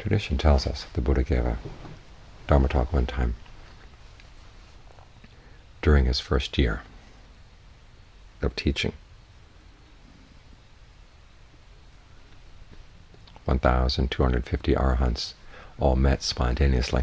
tradition tells us that the Buddha gave a Dharma talk one time during his first year of teaching. 1,250 arahants all met spontaneously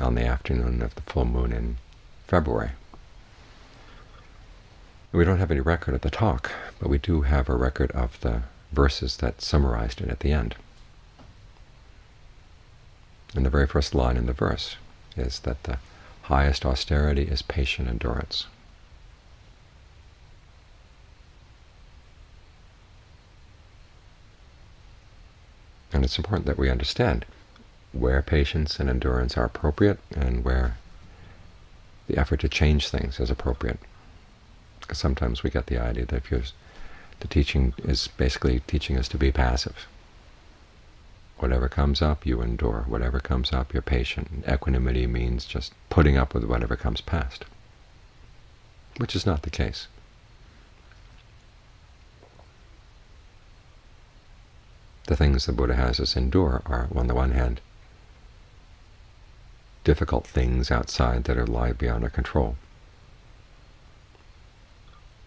on the afternoon of the full moon in February. We don't have any record of the talk, but we do have a record of the verses that summarized it at the end. And the very first line in the verse is that the highest austerity is patient endurance. And it's important that we understand where patience and endurance are appropriate and where the effort to change things is appropriate. Because sometimes we get the idea that the teaching is basically teaching us to be passive. Whatever comes up, you endure. Whatever comes up, you're patient. And equanimity means just putting up with whatever comes past, which is not the case. The things the Buddha has us endure are, on the one hand, difficult things outside that lie beyond our control,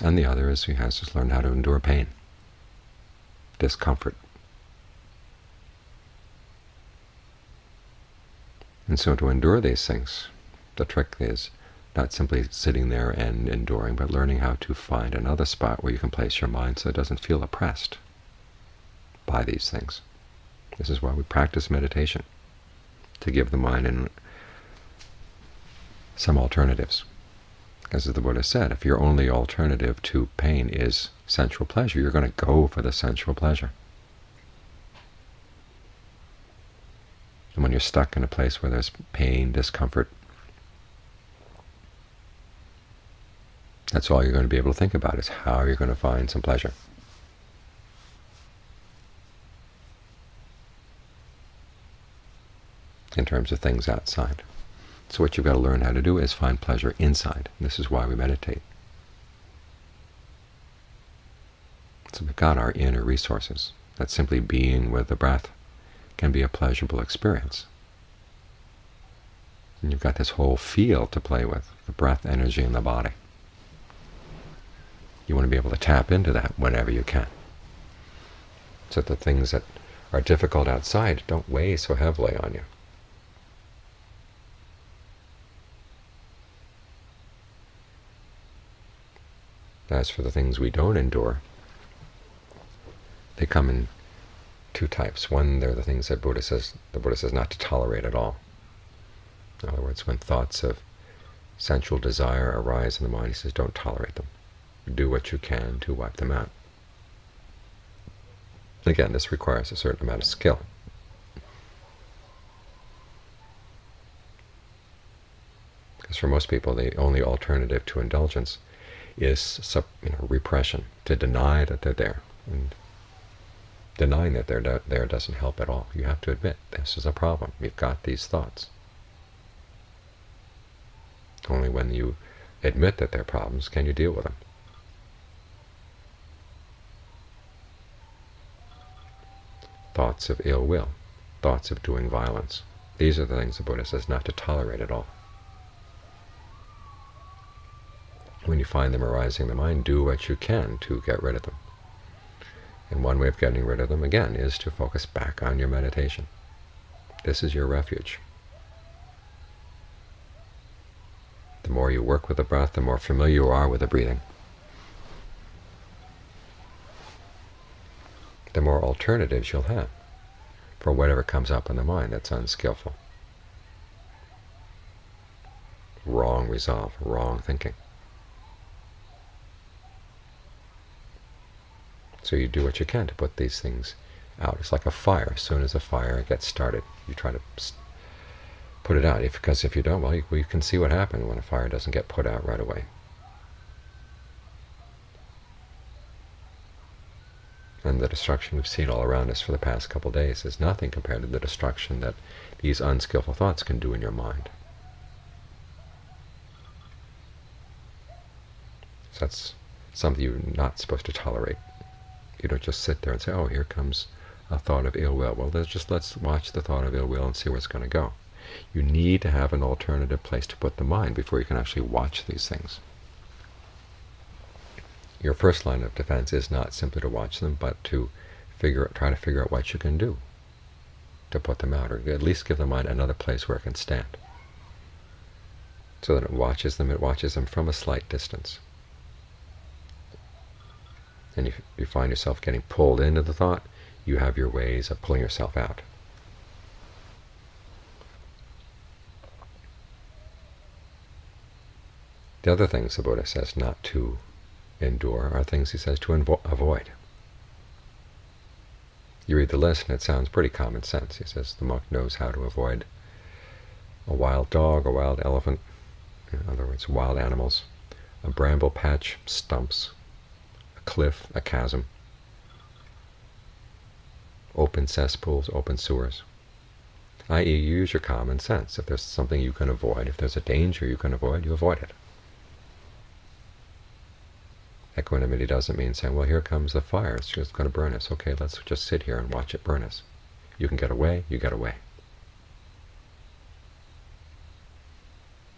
and the other is he has us learn how to endure pain, discomfort. And so to endure these things, the trick is not simply sitting there and enduring, but learning how to find another spot where you can place your mind so it doesn't feel oppressed by these things. This is why we practice meditation, to give the mind some alternatives. As the Buddha said, if your only alternative to pain is sensual pleasure, you're going to go for the sensual pleasure. And when you're stuck in a place where there's pain, discomfort, that's all you're going to be able to think about, is how you're going to find some pleasure. In terms of things outside. So what you've got to learn how to do is find pleasure inside. And this is why we meditate. So we've got our inner resources. That simply being with the breath can be a pleasurable experience. And you've got this whole field to play with, the breath, energy, and the body. You want to be able to tap into that whenever you can, so that the things that are difficult outside don't weigh so heavily on you. As for the things we don't endure, they come in two types. One, they're the things that the Buddha says not to tolerate at all. In other words, when thoughts of sensual desire arise in the mind, he says, don't tolerate them. Do what you can to wipe them out. Again, this requires a certain amount of skill. Because for most people, the only alternative to indulgence is repression, to deny that they're there. And denying that they're there doesn't help at all. You have to admit, this is a problem. You've got these thoughts. Only when you admit that they're problems can you deal with them. Thoughts of ill will, thoughts of doing violence. These are the things the Buddha says not to tolerate at all. When you find them arising in the mind, do what you can to get rid of them. And one way of getting rid of them, again, is to focus back on your meditation. This is your refuge. The more you work with the breath, the more familiar you are with the breathing. The more alternatives you'll have for whatever comes up in the mind that's unskillful. Wrong resolve, wrong thinking. So you do what you can to put these things out. It's like a fire. As soon as a fire gets started, you try to put it out. Because if you don't, well, you can see what happened when a fire doesn't get put out right away. And the destruction we've seen all around us for the past couple of days is nothing compared to the destruction that these unskillful thoughts can do in your mind. So that's something you're not supposed to tolerate. You don't just sit there and say, oh, here comes a thought of ill will. Well, let's watch the thought of ill will and see where it's going to go. You need to have an alternative place to put the mind before you can actually watch these things. Your first line of defense is not simply to watch them, but to try to figure out what you can do to put them out, or at least give the mind another place where it can stand, so that it watches them from a slight distance. And if you find yourself getting pulled into the thought, you have your ways of pulling yourself out. The other things the Buddha says not to endure are things he says to avoid. You read the list and it sounds pretty common sense. He says the monk knows how to avoid a wild dog, a wild elephant, in other words, wild animals, a bramble patch, stumps, a cliff, a chasm, open cesspools, open sewers, i.e. you use your common sense. If there's something you can avoid, if there's a danger you can avoid, you avoid it. Equanimity doesn't mean saying, well, here comes the fire, it's just going to burn us. Okay, let's just sit here and watch it burn us. You can get away, you get away.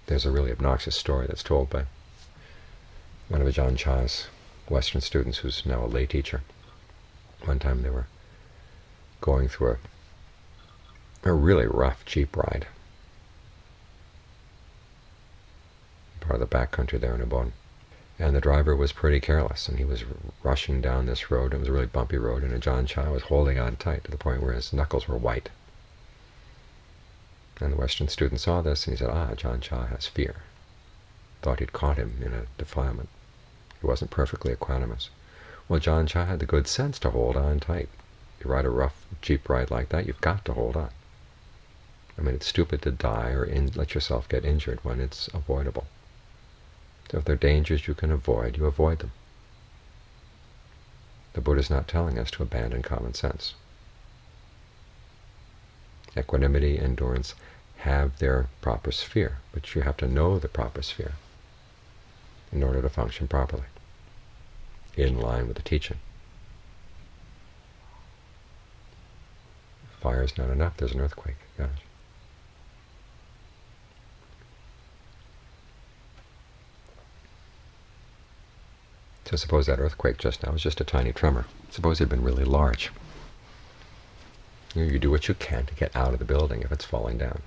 There's a really obnoxious story that's told by one of Ajaan Chah's Western students, who's now a lay teacher. One time they were going through a really rough jeep ride, part of the backcountry there in Ubon. And the driver was pretty careless, and he was rushing down this road. It was a really bumpy road, and Ajaan Chah was holding on tight to the point where his knuckles were white. And the Western student saw this, and he said, Ajaan Chah has fear. Thought he'd caught him in a defilement. He wasn't perfectly equanimous. Well, Ajaan Chah had the good sense to hold on tight. You ride a rough jeep ride like that, you've got to hold on. I mean, it's stupid to die or let yourself get injured when it's avoidable. So if there are dangers you can avoid, you avoid them. The Buddha's not telling us to abandon common sense. Equanimity, endurance have their proper sphere, but you have to know the proper sphere in order to function properly, in line with the teaching. Fire is not enough, there's an earthquake. Gosh. So suppose that earthquake just now was just a tiny tremor. Suppose it had been really large. You do what you can to get out of the building if it's falling down.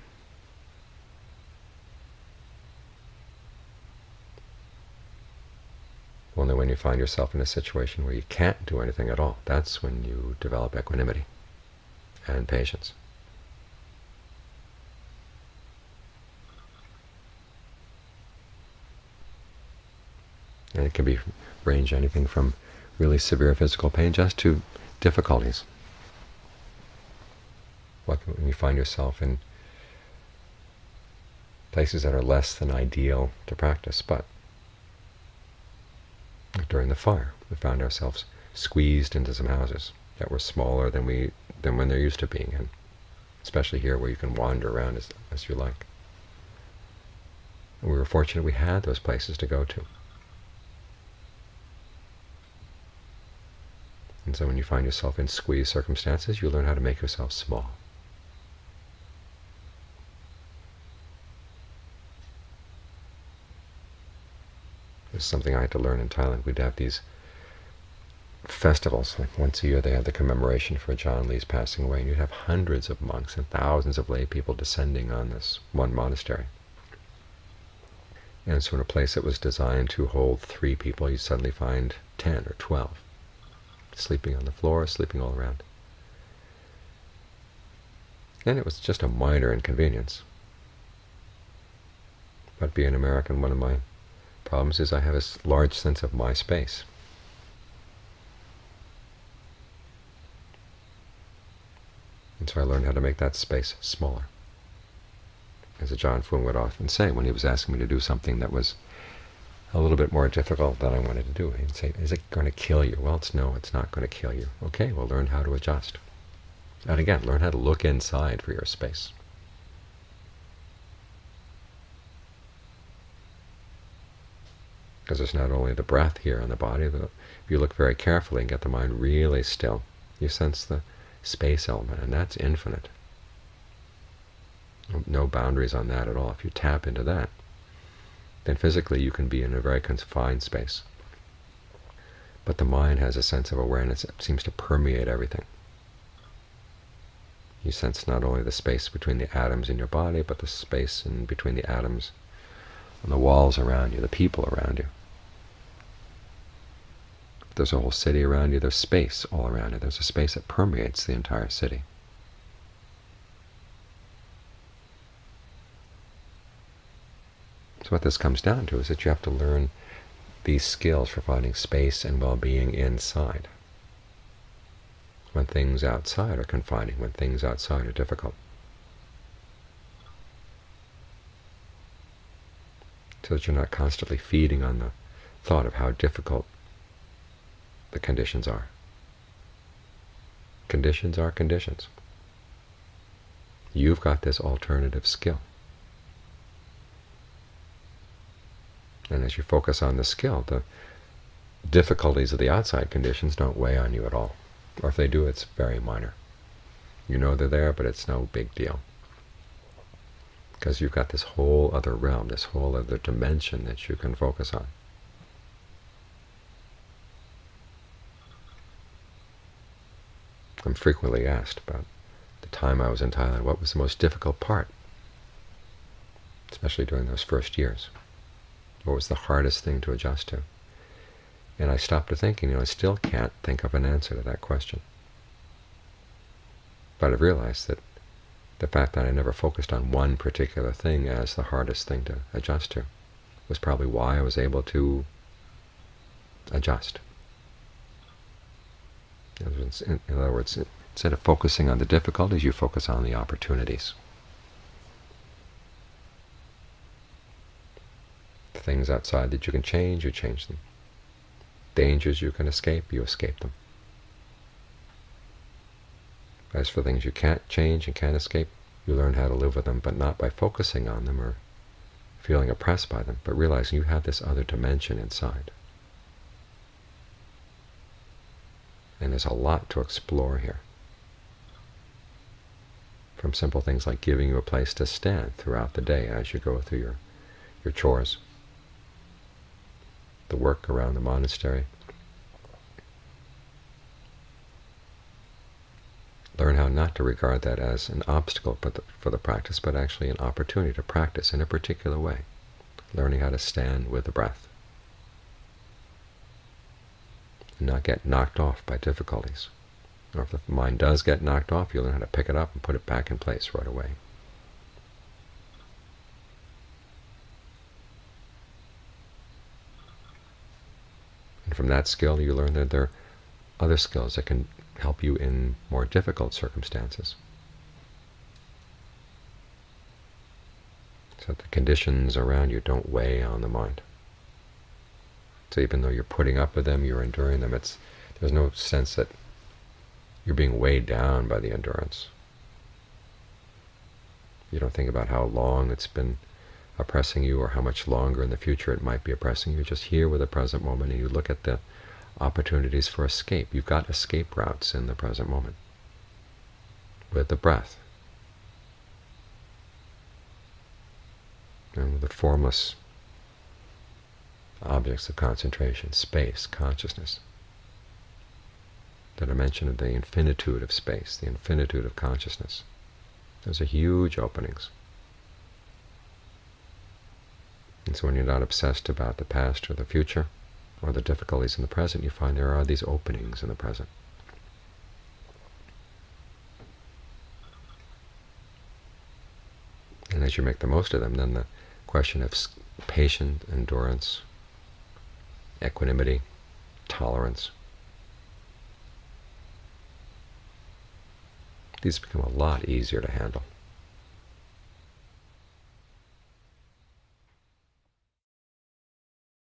Only when you find yourself in a situation where you can't do anything at all, that's when you develop equanimity and patience. And it can be range anything from really severe physical pain just to difficulties. Like when you find yourself in places that are less than ideal to practice, but during the fire we found ourselves squeezed into some houses that were smaller than when they're used to being in, especially here where you can wander around as you like. And we were fortunate we had those places to go to. And so when you find yourself in squeezed circumstances, you learn how to make yourself small. This is something I had to learn in Thailand. We'd have these festivals. Like once a year they had the commemoration for John Lee's passing away, and you'd have hundreds of monks and thousands of lay people descending on this one monastery. And so in a place that was designed to hold 3 people, you suddenly find 10 or 12. Sleeping on the floor, sleeping all around. And it was just a minor inconvenience. But being an American, one of my problems is I have a large sense of my space. And so I learned how to make that space smaller. As John Foon would often say when he was asking me to do something that was a little bit more difficult than I wanted to do. He'd say, is it going to kill you? Well, it's not going to kill you. Okay, well, learn how to adjust. And again, learn how to look inside for your space. Because it's not only the breath here in the body, if you look very carefully and get the mind really still, you sense the space element, and that's infinite. No boundaries on that at all. If you tap into that, then physically you can be in a very confined space. But the mind has a sense of awareness that seems to permeate everything. You sense not only the space between the atoms in your body, but the space in between the atoms and the walls around you, the people around you. If there's a whole city around you, there's space all around you. There's a space that permeates the entire city. So what this comes down to is that you have to learn these skills for finding space and well-being inside. When things outside are confining, when things outside are difficult. So that you're not constantly feeding on the thought of how difficult the conditions are. Conditions are conditions. You've got this alternative skill. And as you focus on the skill, the difficulties of the outside conditions don't weigh on you at all. Or if they do, it's very minor. You know they're there, but it's no big deal. Because you've got this whole other realm, this whole other dimension that you can focus on. I'm frequently asked about the time I was in Thailand, what was the most difficult part, especially during those first years. What was the hardest thing to adjust to? And I stopped to thinking, I still can't think of an answer to that question. But I've realized that the fact that I never focused on one particular thing as the hardest thing to adjust to was probably why I was able to adjust. In other words, instead of focusing on the difficulties, you focus on the opportunities. The things outside that you can change, you change them. Dangers you can escape, you escape them. As for things you can't change and can't escape, you learn how to live with them, but not by focusing on them or feeling oppressed by them, but realizing you have this other dimension inside. And there's a lot to explore here. From simple things like giving you a place to stand throughout the day as you go through your chores, the work around the monastery. Learn how not to regard that as an obstacle for the practice, but actually an opportunity to practice in a particular way, learning how to stand with the breath and not get knocked off by difficulties. Or if the mind does get knocked off, you learn how to pick it up and put it back in place right away. And from that skill you learn that there are other skills that can help you in more difficult circumstances. So that the conditions around you don't weigh on the mind. So even though you're putting up with them, you're enduring them, there's no sense that you're being weighed down by the endurance. You don't think about how long it's been oppressing you or how much longer in the future it might be oppressing you. You're just here with the present moment and you look at the opportunities for escape. You've got escape routes in the present moment with the breath and with the formless objects of concentration, space, consciousness, the dimension of the infinitude of space, the infinitude of consciousness. Those are huge openings. And so when you're not obsessed about the past or the future or the difficulties in the present, you find there are these openings in the present. And as you make the most of them, then the question of patience, endurance, equanimity, tolerance, these become a lot easier to handle.